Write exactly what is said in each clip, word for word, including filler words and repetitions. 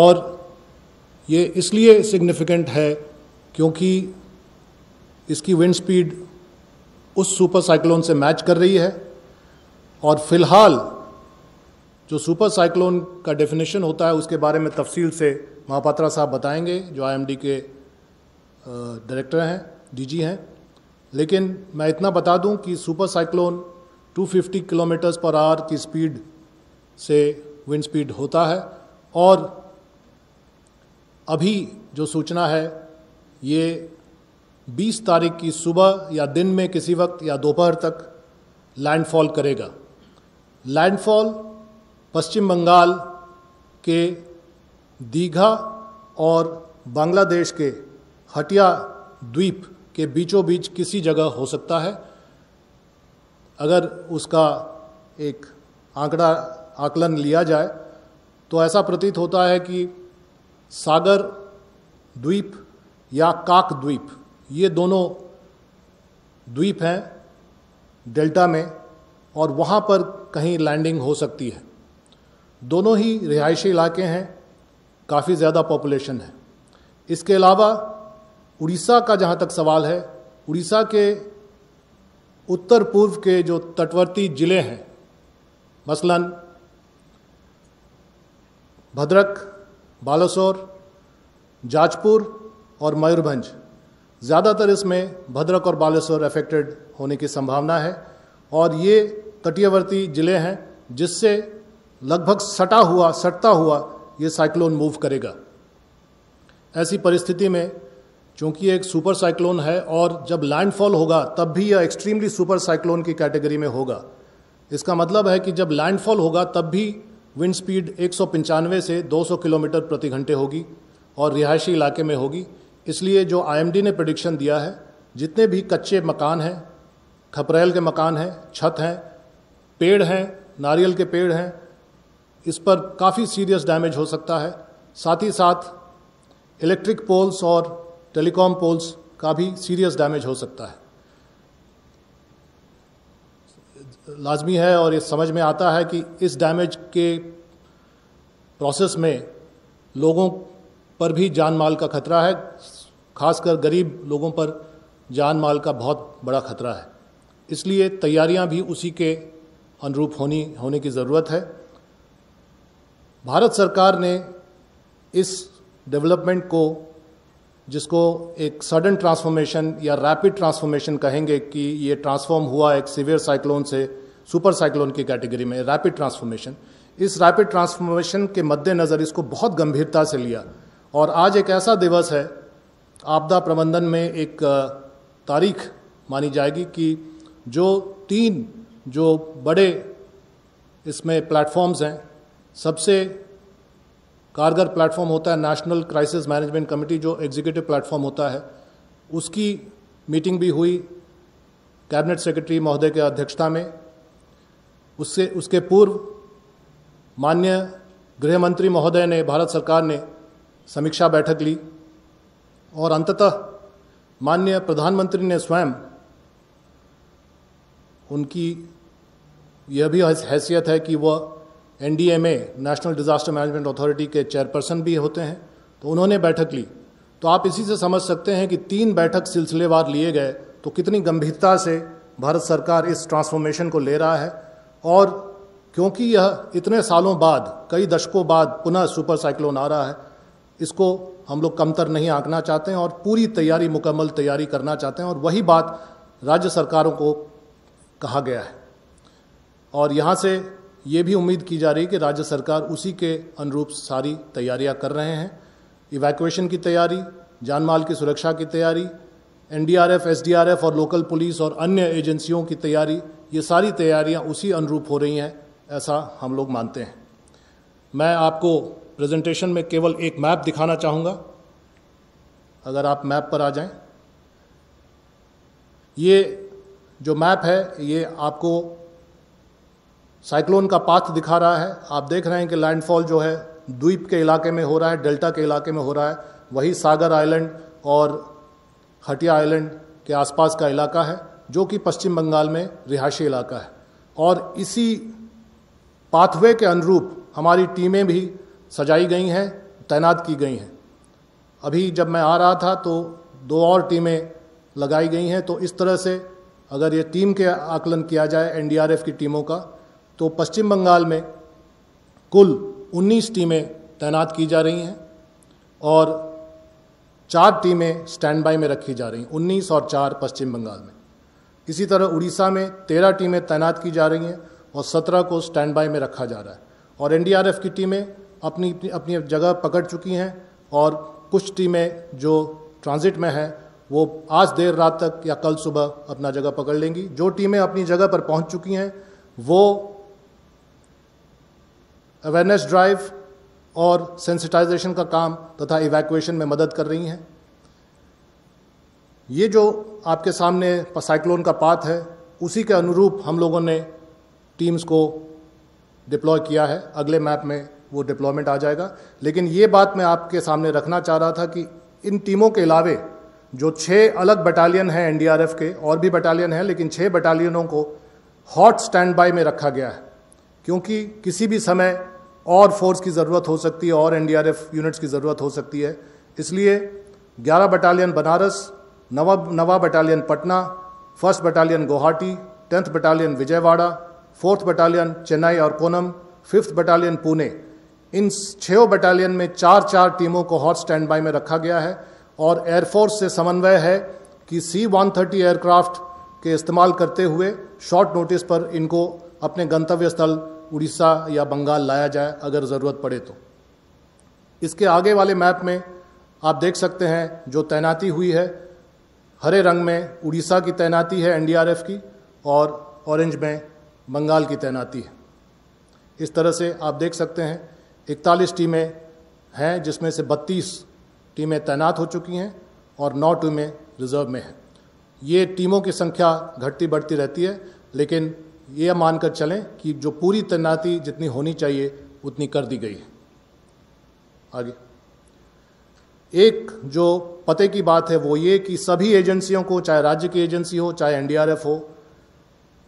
और ये इसलिए सिग्निफिकेंट है क्योंकि इसकी विंड स्पीड उस सुपर साइक्लोन से मैच कर रही है और फिलहाल जो सुपर साइक्लोन का डेफिनेशन होता है उसके बारे में तफसील से महापात्रा साहब बताएंगे जो आईएमडी के डायरेक्टर हैं, डीजी हैं। लेकिन मैं इतना बता दूं कि सुपर साइक्लोन दो सौ पचास किलोमीटर्स पर आवर की स्पीड से विंड स्पीड होता है और अभी जो सूचना है ये बीस तारीख की सुबह या दिन में किसी वक्त या दोपहर तक लैंडफॉल करेगा। लैंडफॉल पश्चिम बंगाल के दीघा और बांग्लादेश के हटिया द्वीप के बीचों बीच किसी जगह हो सकता है। अगर उसका एक आंकड़ा आकलन लिया जाए तो ऐसा प्रतीत होता है कि सागर द्वीप या काकद्वीप ये दोनों द्वीप हैं डेल्टा में और वहाँ पर कहीं लैंडिंग हो सकती है। दोनों ही रिहायशी इलाके हैं, काफ़ी ज़्यादा पॉपुलेशन है। इसके अलावा उड़ीसा का जहाँ तक सवाल है, उड़ीसा के उत्तर पूर्व के जो तटवर्ती ज़िले हैं मसलन भद्रक, बालासोर, जाजपुर और मयूरभंज, ज़्यादातर इसमें भद्रक और बालेश्वर अफेक्टेड होने की संभावना है और ये तटीयवर्ती ज़िले हैं जिससे लगभग सटा हुआ सटता हुआ ये साइक्लोन मूव करेगा। ऐसी परिस्थिति में चूँकि एक सुपर साइक्लोन है और जब लैंडफॉल होगा तब भी यह एक्सट्रीमली सुपर साइक्लोन की कैटेगरी में होगा। इसका मतलब है कि जब लैंडफॉल होगा तब भी विंड स्पीड एक सौ पंचानवे से दो सौ किलोमीटर प्रति घंटे होगी और रिहायशी इलाके में होगी। इसलिए जो आईएमडी ने प्रेडिक्शन दिया है जितने भी कच्चे मकान हैं, खपरेल के मकान हैं, छत हैं, पेड़ हैं, नारियल के पेड़ हैं, इस पर काफ़ी सीरियस डैमेज हो सकता है। साथ ही साथ इलेक्ट्रिक पोल्स और टेलीकॉम पोल्स का भी सीरियस डैमेज हो सकता है। लाजमी है और ये समझ में आता है कि इस डैमेज के प्रोसेस में लोगों पर भी जान माल का खतरा है, खासकर गरीब लोगों पर जान माल का बहुत बड़ा खतरा है। इसलिए तैयारियां भी उसी के अनुरूप होनी होने की ज़रूरत है। भारत सरकार ने इस डेवलपमेंट को, जिसको एक सडन ट्रांसफॉर्मेशन या रैपिड ट्रांसफॉर्मेशन कहेंगे, कि ये ट्रांसफॉर्म हुआ एक सीवियर साइक्लोन से सुपर साइक्लोन की कैटेगरी में, रैपिड ट्रांसफॉर्मेशन, इस रैपिड ट्रांसफॉर्मेशन के मद्देनज़र इसको बहुत गंभीरता से लिया और आज एक ऐसा दिवस है, आपदा प्रबंधन में एक तारीख मानी जाएगी कि जो तीन जो बड़े इसमें प्लेटफॉर्म्स हैं, सबसे कारगर प्लेटफॉर्म होता है नेशनल क्राइसिस मैनेजमेंट कमेटी जो एग्जीक्यूटिव प्लेटफॉर्म होता है, उसकी मीटिंग भी हुई कैबिनेट सेक्रेटरी महोदय की अध्यक्षता में। उससे उसके पूर्व माननीय गृह मंत्री महोदय ने, भारत सरकार ने समीक्षा बैठक ली और अंततः माननीय प्रधानमंत्री ने स्वयं, उनकी यह भी हैसियत है कि वह NDMA national disaster management authority के चेयरपर्सन भी होते हैं, तो उन्होंने बैठक ली। तो आप इसी से समझ सकते हैं कि तीन बैठक सिलसिलेवार लिए गए तो कितनी गंभीरता से भारत सरकार इस ट्रांसफॉर्मेशन को ले रहा है। और क्योंकि यह इतने सालों बाद, कई दशकों बाद पुनः सुपर साइक्लोन आ रहा है, इसको हम लोग कमतर नहीं आंकना चाहते हैं और पूरी तैयारी, मुकम्मल तैयारी करना चाहते हैं और वही बात राज्य सरकारों को कहा गया है। और यहाँ से ये भी उम्मीद की जा रही है कि राज्य सरकार उसी के अनुरूप सारी तैयारियां कर रहे हैं। इवैक्यूएशन की तैयारी, जानमाल की सुरक्षा की तैयारी, एनडीआरएफ, एसडीआरएफ और लोकल पुलिस और अन्य एजेंसियों की तैयारी, ये सारी तैयारियां उसी अनुरूप हो रही हैं, ऐसा हम लोग मानते हैं। मैं आपको प्रेजेंटेशन में केवल एक मैप दिखाना चाहूँगा। अगर आप मैप पर आ जाएं, ये जो मैप है ये आपको साइक्लोन का पाथ दिखा रहा है। आप देख रहे हैं कि लैंडफॉल जो है द्वीप के इलाके में हो रहा है, डेल्टा के इलाके में हो रहा है, वही सागर आइलैंड और हटिया आइलैंड के आसपास का इलाका है जो कि पश्चिम बंगाल में रिहायशी इलाका है। और इसी पाथवे के अनुरूप हमारी टीमें भी सजाई गई हैं तैनात की गई हैं। अभी जब मैं आ रहा था तो दो और टीमें लगाई गई हैं। तो इस तरह से अगर ये टीम के आकलन किया जाए एनडीआरएफ की टीमों का, तो पश्चिम बंगाल में कुल उन्नीस टीमें तैनात की जा रही हैं और चार टीमें स्टैंड बाई में रखी जा रही हैं, उन्नीस और चार पश्चिम बंगाल में। इसी तरह उड़ीसा में तेरह टीमें तैनात की जा रही हैं और सत्रह को स्टैंड बाई में रखा जा रहा है। और एनडीआरएफ की टीमें अपनी अपनी जगह पकड़ चुकी हैं और कुछ टीमें जो ट्रांजिट में हैं वो आज देर रात तक या कल सुबह अपना जगह पकड़ लेंगी। जो टीमें अपनी जगह पर पहुंच चुकी हैं वो अवेयरनेस ड्राइव और सेंसिटाइजेशन का काम तथा इवैक्यूएशन में मदद कर रही हैं। ये जो आपके सामने साइक्लोन का पाथ है उसी के अनुरूप हम लोगों ने टीम्स को डिप्लॉय किया है। अगले मैप में वो डिप्लॉयमेंट आ जाएगा। लेकिन ये बात मैं आपके सामने रखना चाह रहा था कि इन टीमों के अलावे जो छः अलग बटालियन हैं एनडीआरएफ के, और भी बटालियन हैं, लेकिन छः बटालियनों को हॉट स्टैंड बाय में रखा गया है क्योंकि किसी भी समय और फोर्स की ज़रूरत हो सकती है और एनडीआरएफ यूनिट्स की ज़रूरत हो सकती है। इसलिए ग्यारह बटालियन बनारस, नवा नवा battalion Patna, first battalion Guwahati, tenth battalion Vijayawada, fourth battalion Chennai और कोनम, फिफ्थ बटालियन पुणे, इन छः बटालियन में चार चार टीमों को हॉट स्टैंड बाय में रखा गया है। और एयरफोर्स से समन्वय है कि सी एक सौ तीस एयरक्राफ्ट के इस्तेमाल करते हुए शॉर्ट नोटिस पर इनको अपने गंतव्य स्थल उड़ीसा या बंगाल लाया जाए अगर ज़रूरत पड़े तो। इसके आगे वाले मैप में आप देख सकते हैं जो तैनाती हुई है। हरे रंग में उड़ीसा की तैनाती है एनडीआरएफ की और ऑरेंज में बंगाल की तैनाती है। इस तरह से आप देख सकते हैं इकतालीस टीमें हैं जिसमें से बत्तीस टीमें तैनात हो चुकी हैं और नौ टीमें रिजर्व में हैं। ये टीमों की संख्या घटती बढ़ती रहती है, लेकिन ये मानकर चलें कि जो पूरी तैनाती जितनी होनी चाहिए उतनी कर दी गई है। आगे एक जो पते की बात है वो ये कि सभी एजेंसियों को, चाहे राज्य की एजेंसी हो, चाहे एनडीआरएफ हो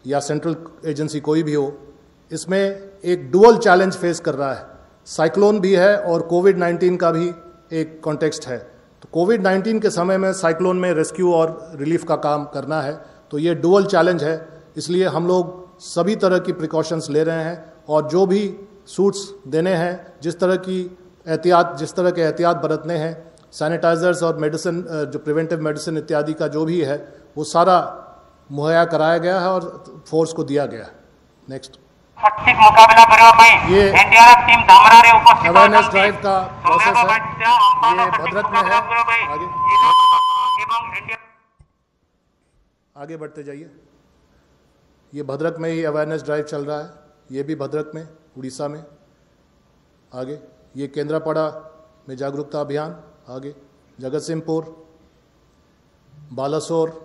या सेंट्रल एजेंसी कोई भी हो, इसमें एक डुअल चैलेंज फेस कर रहा है। साइक्लोन भी है और कोविड नाइन्टीन का भी एक कॉन्टेक्स्ट है। तो कोविड नाइन्टीन के समय में साइक्लोन में रेस्क्यू और रिलीफ का काम करना है, तो ये डुअल चैलेंज है। इसलिए हम लोग सभी तरह की प्रिकॉशंस ले रहे हैं और जो भी सूट्स देने हैं, जिस तरह की एहतियात जिस तरह के एहतियात बरतने हैं, सैनिटाइजर्स और मेडिसिन, जो प्रिवेंटिव मेडिसिन इत्यादि का जो भी है वो सारा मुहैया कराया गया है और फोर्स को दिया गया है। नेक्स्ट सटीक मुकाबला ये एनडीआरएफ टीम अवेयरनेस ड्राइव का प्रोसेस है। ये भद्रक में है। आगे आगे बढ़ते जाइए। ये भद्रक में ही अवेयरनेस ड्राइव चल रहा है, ये भी भद्रक में, उड़ीसा में। आगे ये केंद्रापाड़ा में जागरूकता अभियान। आगे जगतसिंहपुर, बालासोर,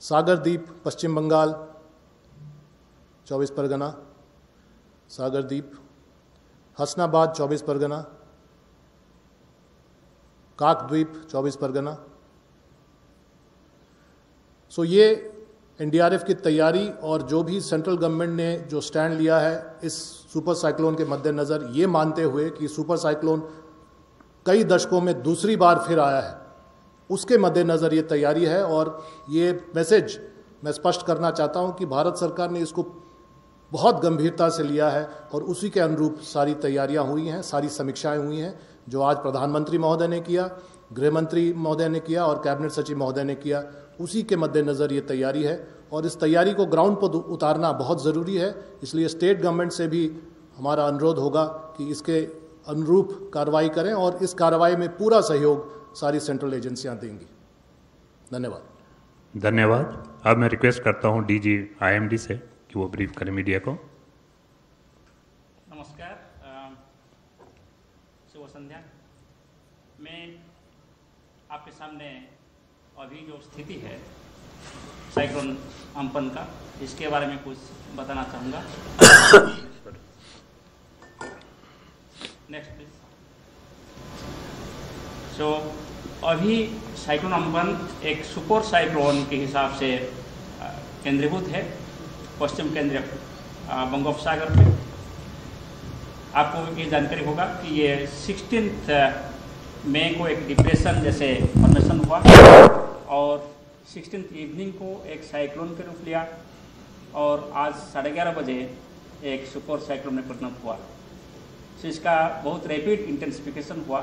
सागर द्वीप, पश्चिम बंगाल, चौबीस परगना, सागर द्वीप, हसनाबाद चौबीस परगना, काकद्वीप चौबीस परगना। सो ये एनडीआरएफ की तैयारी और जो भी सेंट्रल गवर्नमेंट ने जो स्टैंड लिया है इस सुपर साइक्लोन के मद्देनज़र, ये मानते हुए कि सुपर साइक्लोन कई दशकों में दूसरी बार फिर आया है, उसके मद्देनज़र ये तैयारी है। और ये मैसेज मैं स्पष्ट करना चाहता हूँ कि भारत सरकार ने इसको बहुत गंभीरता से लिया है और उसी के अनुरूप सारी तैयारियाँ हुई हैं, सारी समीक्षाएँ हुई हैं, जो आज प्रधानमंत्री महोदय ने किया, गृहमंत्री महोदय ने किया और कैबिनेट सचिव महोदय ने किया, उसी के मद्देनज़र ये तैयारी है। और इस तैयारी को ग्राउंड पर उतारना बहुत ज़रूरी है। इसलिए स्टेट गवर्नमेंट से भी हमारा अनुरोध होगा कि इसके अनुरूप कार्रवाई करें और इस कार्रवाई में पूरा सहयोग सारी सेंट्रल एजेंसियां देंगी। धन्यवाद। धन्यवाद। अब मैं रिक्वेस्ट करता हूं डीजी आईएमडी से कि वो ब्रीफ करें मीडिया को। नमस्कार, शुभ संध्या। मैं आपके सामने अभी जो स्थिति है साइक्लोन अंपन का, इसके बारे में कुछ बताना चाहूँगा। Next please. सो अभी साइक्लोन अंपन एक सुपर साइक्लोन के हिसाब से केंद्रीभूत है पश्चिम केंद्रीय बंगोपसागर पे। आपको ये जानकारी होगा कि ये सिक्सटीन्थ मई को एक डिप्रेशन जैसे फॉर्मेशन हुआ और सिक्सटीन्थ इवनिंग को एक साइक्लोन के रूप लिया और आज साढ़े ग्यारह बजे एक सुपर साइक्लोन में परिणत हुआ। तो इसका बहुत रैपिड इंटेंसिफिकेशन हुआ,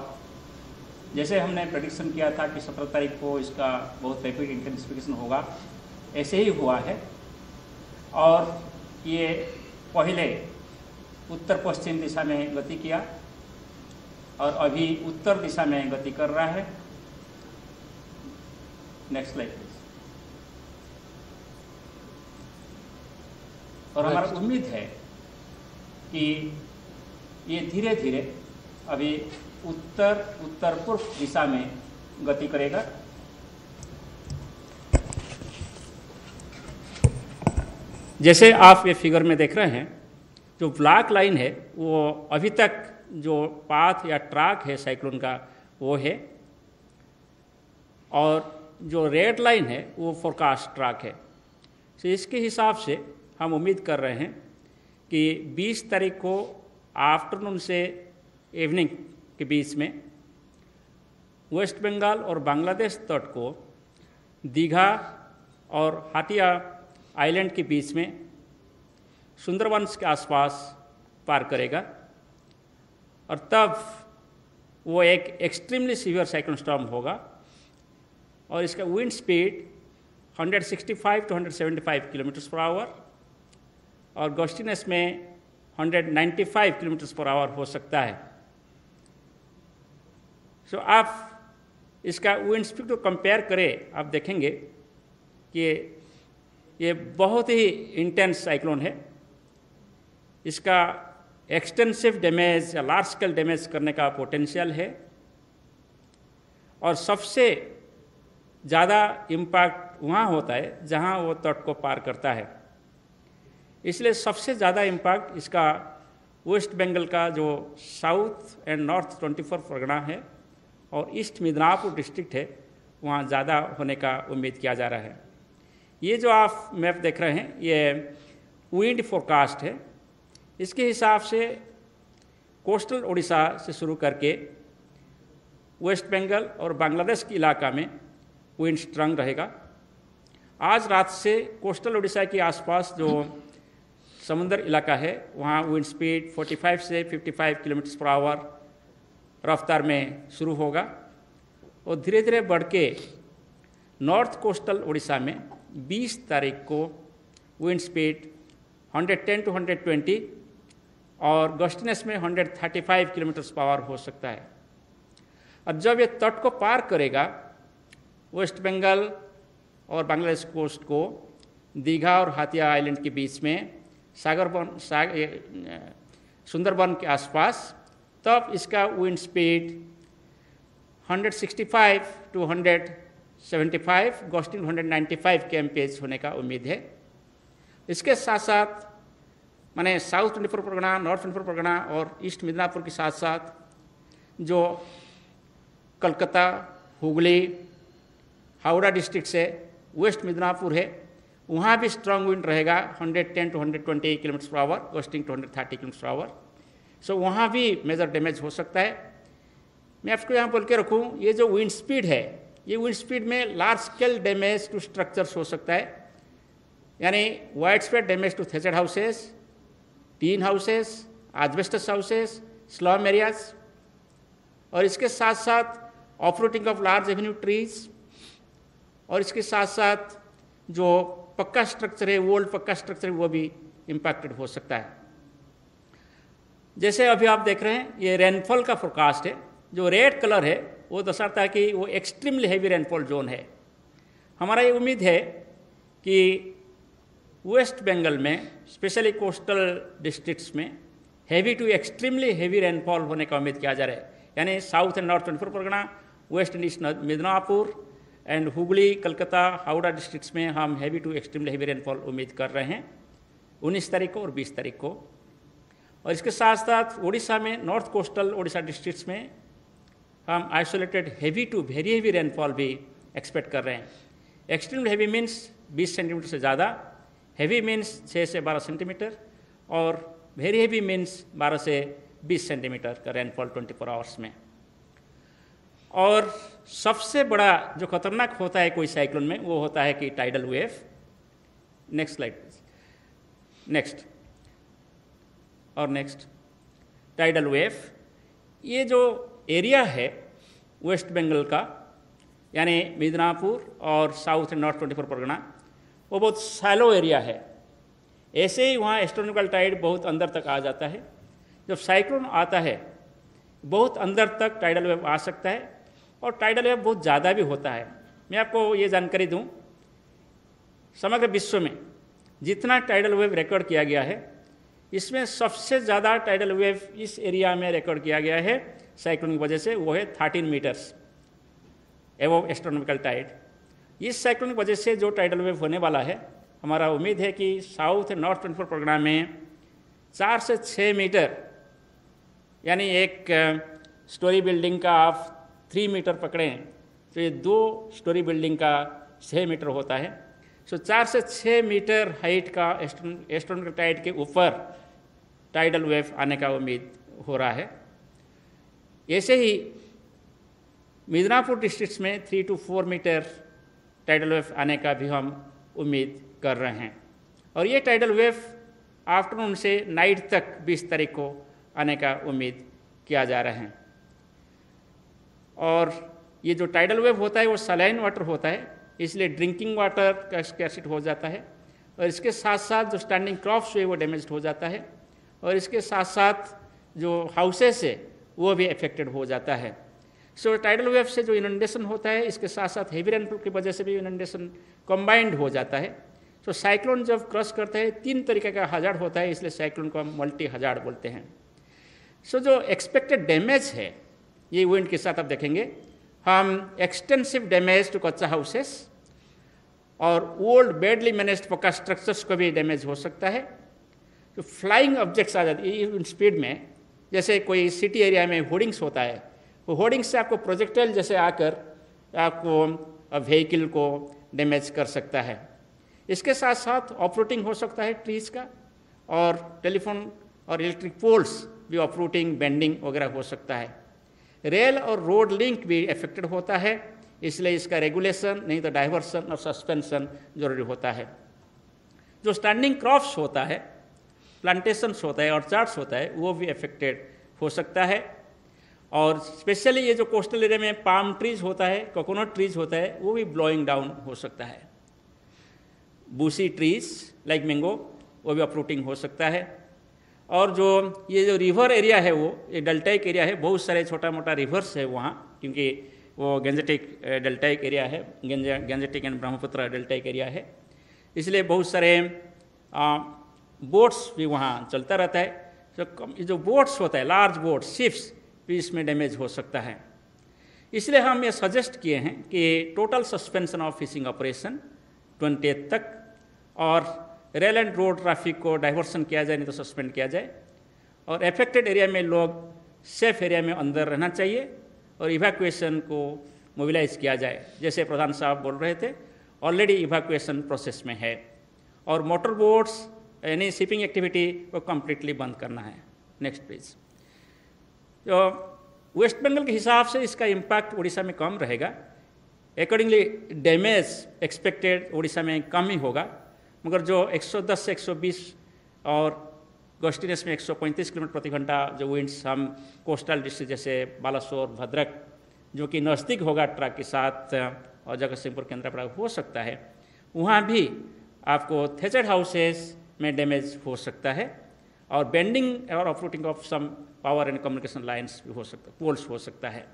जैसे हमने प्रेडिक्शन किया था कि सत्रह तारीख को इसका बहुत रैपिड इंटेंसिफिकेशन होगा, ऐसे ही हुआ है। और ये पहले उत्तर पश्चिम दिशा में गति किया और अभी उत्तर दिशा में गति कर रहा है। Next slide please. और हमारा उम्मीद है कि ये धीरे धीरे अभी उत्तर उत्तर पूर्व दिशा में गति करेगा। जैसे आप ये फिगर में देख रहे हैं, जो ब्लैक लाइन है वो अभी तक जो पाथ या ट्रैक है साइक्लोन का वो है, और जो रेड लाइन है वो फोरकास्ट ट्रैक है। तो इसके हिसाब से हम उम्मीद कर रहे हैं कि बीस तारीख को आफ्टरनून से इवनिंग के बीच में वेस्ट बंगाल और बांग्लादेश तट को दीघा और हटिया आइलैंड के बीच में सुंदरवन के आसपास पार करेगा और तब वो एक एक्सट्रीमली सीवियर साइक्लोन स्टॉर्म होगा और इसका विंड स्पीड एक सौ पैंसठ टू एक सौ पचहत्तर किलोमीटर पर आवर और गॉस्टिनेस में एक सौ पचानवे किलोमीटर पर आवर हो सकता है। सो so, आप इसका विंड स्पीड को कंपेयर करें, आप देखेंगे कि ये बहुत ही इंटेंस साइक्लोन है। इसका एक्सटेंसिव डैमेज या लार्ज स्केल डैमेज करने का पोटेंशियल है और सबसे ज़्यादा इम्पैक्ट वहाँ होता है जहाँ वो तट को पार करता है, इसलिए सबसे ज़्यादा इम्पैक्ट इसका वेस्ट बंगाल का जो साउथ एंड नॉर्थ चौबीस परगना है और ईस्ट मिदनापुर डिस्ट्रिक्ट है वहाँ ज़्यादा होने का उम्मीद किया जा रहा है। ये जो आप मैप देख रहे हैं ये विंड फोरकास्ट है। इसके हिसाब से कोस्टल ओडिशा से शुरू करके वेस्ट बंगाल और बांग्लादेश के इलाका में विंड स्ट्रांग रहेगा। आज रात से कोस्टल ओडिशा के आसपास जो समुद्र इलाका है वहाँ विंड स्पीड पैंतालीस से पचपन किलोमीटर पर आवर रफ्तार में शुरू होगा और धीरे धीरे बढ़ के नॉर्थ कोस्टल ओडिशा में बीस तारीख को विंड स्पीड एक सौ दस टू एक सौ बीस और गॉस्टिनेस में एक सौ पैंतीस किलोमीटर पर आवर हो सकता है। और जब ये तट को पार करेगा वेस्ट बंगाल और बांग्लादेश कोस्ट को दीघा और हटिया आइलैंड के बीच में सागरवन सागर सुंदरवन के आसपास, तब इसका विंड स्पीड एक सौ पैंसठ टू एक सौ पचहत्तर गॉस्टिन एक सौ पचानवे केएमपीएच होने का उम्मीद है। इसके साथ साथ माने साउथ चौबीस परगना, नॉर्थ चौबीस परगना और ईस्ट मिदनापुर के साथ साथ जो कलकत्ता, हुगली, हावड़ा डिस्ट्रिक्ट से वेस्ट मिदनापुर है वहाँ भी स्ट्रांग विंड रहेगा एक सौ दस टू एक सौ बीस किलोमीटर पर आवर गॉस्टिंग एक सौ तीस किलोमीटर पर आवर। सो वहाँ भी मेजर डैमेज हो सकता है। मैं आपको यहाँ बोल के रखूँ ये जो विंड स्पीड है ये विंड स्पीड में large scale damage to structures हो सकता है, यानी wide spread damage to thatched houses, tin houses, asbestos houses, slum areas और इसके साथ साथ uprooting of large avenue trees और इसके साथ साथ जो पक्का स्ट्रक्चर है, ओल्ड पक्का स्ट्रक्चर है, वो भी इम्पैक्टेड हो सकता है। जैसे अभी आप देख रहे हैं ये रेनफॉल का फोरकास्ट है, जो रेड कलर है वो दर्शाता है कि वो एक्सट्रीमली हैवी रेनफॉल जोन है। हमारा ये उम्मीद है कि वेस्ट बंगाल में स्पेशली कोस्टल डिस्ट्रिक्ट्स में heavy to extremely heavy rainfall होने का उम्मीद किया जा रहा है, यानी साउथ एंड नॉर्थ चौबीस Pargana, west and east Midnapore and Hooghly, Calcutta, Howrah districts में हम heavy to extremely heavy rainfall उम्मीद कर रहे हैं उन्नीस तारीख को और बीस तारीख को। और इसके साथ साथ उड़ीसा में नॉर्थ कोस्टल उड़ीसा डिस्ट्रिक्ट्स में हम isolated heavy to very heavy rainfall भी एक्सपेक्ट कर रहे हैं। एक्सट्रीम हैवी मीन्स बीस सेंटीमीटर से ज़्यादा, हैवी मीन्स छः से बारह सेंटीमीटर और वेरी हैवी मीन्स बारह से बीस सेंटीमीटर का रेनफॉल चौबीस आवर्स में। और सबसे बड़ा जो खतरनाक होता है कोई साइक्लोन में वो होता है कि tidal wave. Next slide, next और नेक्स्ट। टाइडल वेव ये जो एरिया है वेस्ट बंगाल का, यानी मिदनापुर और साउथ एंड नॉर्थ चौबीस परगना, वो बहुत सैलो एरिया है। ऐसे ही वहाँ एस्ट्रोनॉमिकल टाइड बहुत अंदर तक आ जाता है। जब साइक्लोन आता है बहुत अंदर तक टाइडल वेव आ सकता है और टाइडल वेव बहुत ज़्यादा भी होता है। मैं आपको ये जानकारी दूं, समग्र विश्व में जितना टाइडल वेव रिकॉर्ड किया गया है इसमें सबसे ज़्यादा टाइडल वेव इस एरिया में रिकॉर्ड किया गया है साइक्लोन की वजह से, वो है thirteen metres above astronomical tide. इस साइक्लोन की वजह से जो टाइडल वेव होने वाला है, हमारा उम्मीद है कि south and north twenty four programme में चार से छः मीटर, यानी एक स्टोरी बिल्डिंग का आप थ्री मीटर पकड़ें तो ये दो स्टोरी बिल्डिंग का छः मीटर होता है। सो चार से छः मीटर हाइट का एस्ट्रोनॉमिकल टाइड के ऊपर टाइडल वेव आने का उम्मीद हो रहा है। ऐसे ही मिदनापुर डिस्ट्रिक्ट में three to four metre tidal wave आने का भी हम उम्मीद कर रहे हैं। और ये टाइडल वेव आफ्टरनून से नाइट तक बीस तारीख को आने का उम्मीद किया जा रहा है। और ये जो टाइडल वेव होता है वो सलाइन वाटर होता है, इसलिए ड्रिंकिंग वाटर का स्कैरसिट हो जाता है। और इसके साथ साथ जो स्टैंडिंग क्रॉप्स हुए वो डैमेज हो जाता है, और इसके साथ साथ जो हाउसेस है वो भी अफेक्टेड हो जाता है। सो टाइडल वेव से जो इनंडेशन होता है, इसके साथ साथ हेवी रेनफॉल की वजह से भी इनंडेशन कंबाइंड हो जाता है। सो साइक्लोन जब क्रॉस करते हैं तीन तरीके का हजार्ड होता है, इसलिए साइक्लोन को हम मल्टी हजार्ड बोलते हैं। सो so, जो एक्सपेक्टेड डैमेज है ये इवेंट के साथ आप देखेंगे, हम extensive damage to kutcha houses और old badly managed pucca structures को भी डैमेज हो सकता है। तो फ्लाइंग ऑब्जेक्ट्स आ जाती है स्पीड में, जैसे कोई सिटी एरिया में होर्डिंग्स होता है, वो होर्डिंग्स से आपको प्रोजेक्टाइल जैसे आकर आपको व्हीकल को डैमेज कर सकता है। इसके साथ साथ ऑपरेटिंग हो सकता है ट्रीज का, और टेलीफोन और इलेक्ट्रिक पोल्स भी ऑपरूटिंग बेंडिंग वगैरह हो सकता है। रेल और रोड लिंक भी अफेक्टेड होता है, इसलिए इसका रेगुलेशन नहीं तो डाइवर्सन और सस्पेंशन जरूरी होता है। जो स्टैंडिंग क्रॉप्स होता है, प्लांटेशंस होता है, ऑर्चार्ड्स होता है, वो भी अफेक्टेड हो सकता है। और स्पेशली ये जो कोस्टल एरिया में पाम ट्रीज होता है, कोकोनट ट्रीज होता है, वो भी ब्लोइंग डाउन हो सकता है। बूसी ट्रीज लाइक मैंगो वो भी ऑपरूटिंग हो सकता है। और जो ये जो रिवर एरिया है वो ये डेल्टाइक एरिया है, बहुत सारे छोटा मोटा रिवर्स है वहाँ, क्योंकि वो गंजेटिक डेल्टाइक एरिया है, Gangetic and Brahmaputra deltaic area है, इसलिए बहुत सारे बोट्स भी वहाँ चलता रहता है। तो जो बोट्स होता है, लार्ज बोट शिप्स भी इसमें डैमेज हो सकता है। इसलिए हम ये सजेस्ट किए हैं कि total suspension of fishing operation twenty तक, और रेल एंड रोड ट्रैफिक को डाइवर्सन किया जाए नहीं तो सस्पेंड किया जाए, और अफेक्टेड एरिया में लोग सेफ एरिया में अंदर रहना चाहिए, और इवैक्यूएशन को मोबिलाइज किया जाए। जैसे प्रधान साहब बोल रहे थे, ऑलरेडी इवैक्यूएशन प्रोसेस में है, और मोटर बोट्स यानी शिपिंग एक्टिविटी को कम्प्लीटली बंद करना है। Next please. तो वेस्ट बंगाल के हिसाब से इसका इम्पैक्ट उड़ीसा में कम रहेगा, अकॉर्डिंगली डैमेज एक्सपेक्टेड उड़ीसा में कम ही होगा, मगर जो एक सौ दस से एक सौ बीस और गस्टिनेस में एक सौ पैंतीस किलोमीटर प्रति घंटा जो विंड्स हम कोस्टल डिस्ट्रिक्ट जैसे बालासोर भद्रक जो कि नज़दीक होगा ट्रक के साथ, और जगतसिंहपुर केंद्रापाड़ा हो सकता है, वहाँ भी आपको थेचेड हाउसेस में डैमेज हो सकता है, और बेंडिंग और uprooting of some power and communication lines भी हो सकता, पोल्स हो सकता है।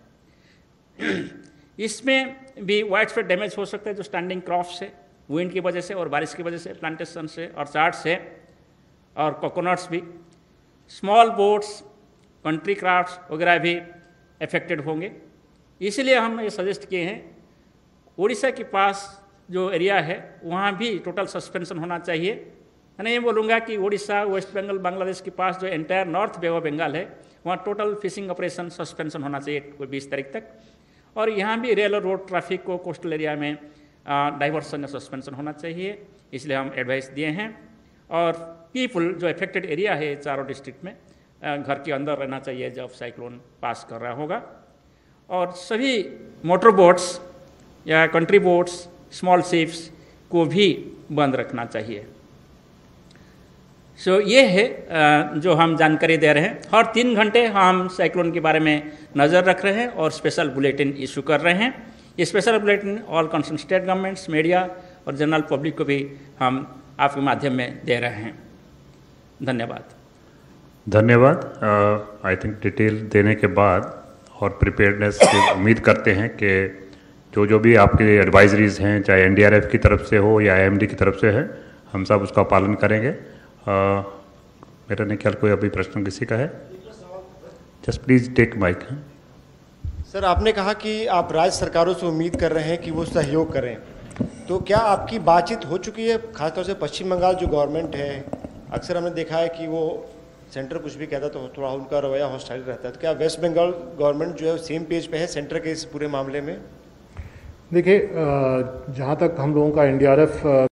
इसमें भी वाइड स्प्रेड डैमेज हो सकता है जो स्टैंडिंग क्रॉप्स है विंड की वजह से और बारिश की वजह से, प्लांटेशन से और चार्ट से, और कोकोनट्स भी, स्मॉल बोट्स, कंट्री क्राफ्ट्स वगैरह भी अफेक्टेड होंगे। इसलिए हम ये सजेस्ट किए हैं उड़ीसा के पास जो एरिया है वहाँ भी टोटल सस्पेंशन होना चाहिए। मैं ये बोलूँगा कि उड़ीसा, वेस्ट बंगाल, बांग्लादेश के पास जो entire north bay of Bengal है वहाँ टोटल फिशिंग ऑपरेशन सस्पेंशन होना चाहिए बीस तारीख तक, और यहाँ भी रेल और रोड ट्रैफिक को कोस्टल एरिया में डाइवर्सन या सस्पेंशन होना चाहिए, इसलिए हम एडवाइस दिए हैं। और पीपल जो अफेक्टेड एरिया है चारों डिस्ट्रिक्ट में, घर के अंदर रहना चाहिए जब साइक्लोन पास कर रहा होगा। और सभी मोटर बोट्स या कंट्री बोट्स, स्मॉल शिप्स को भी बंद रखना चाहिए। सो so, ये है जो हम जानकारी दे रहे हैं। हर तीन घंटे हम साइक्लोन के बारे में नज़र रख रहे हैं और स्पेशल बुलेटिन इशू कर रहे हैं। ये special bulletin all concern state governments, media और जनरल पब्लिक को भी हम आपके माध्यम में दे रहे हैं। धन्यवाद। धन्यवाद। आई थिंक डिटेल देने के बाद और प्रिपेयर्डनेस की उम्मीद करते हैं कि जो जो भी आपके एडवाइजरीज़ हैं, चाहे एनडीआरएफ की तरफ से हो या आईएमडी की तरफ से है, हम सब उसका पालन करेंगे। Uh, मेरा नहीं ख्याल कोई अभी प्रश्न किसी का है। Just please take mic. Sir, आपने कहा कि आप राज्य सरकारों से उम्मीद कर रहे हैं कि वो सहयोग करें, तो क्या आपकी बातचीत हो चुकी है? खासतौर से पश्चिम बंगाल जो गवर्नमेंट है, अक्सर हमने देखा है कि वो सेंटर कुछ भी कहता तो थोड़ा उनका रवैया हॉस्टाइल रहता है, तो क्या वेस्ट बंगाल गवर्नमेंट जो है सेम पेज पर है सेंटर के इस पूरे मामले में? देखिए, जहाँ तक हम लोगों का एनडीआरएफ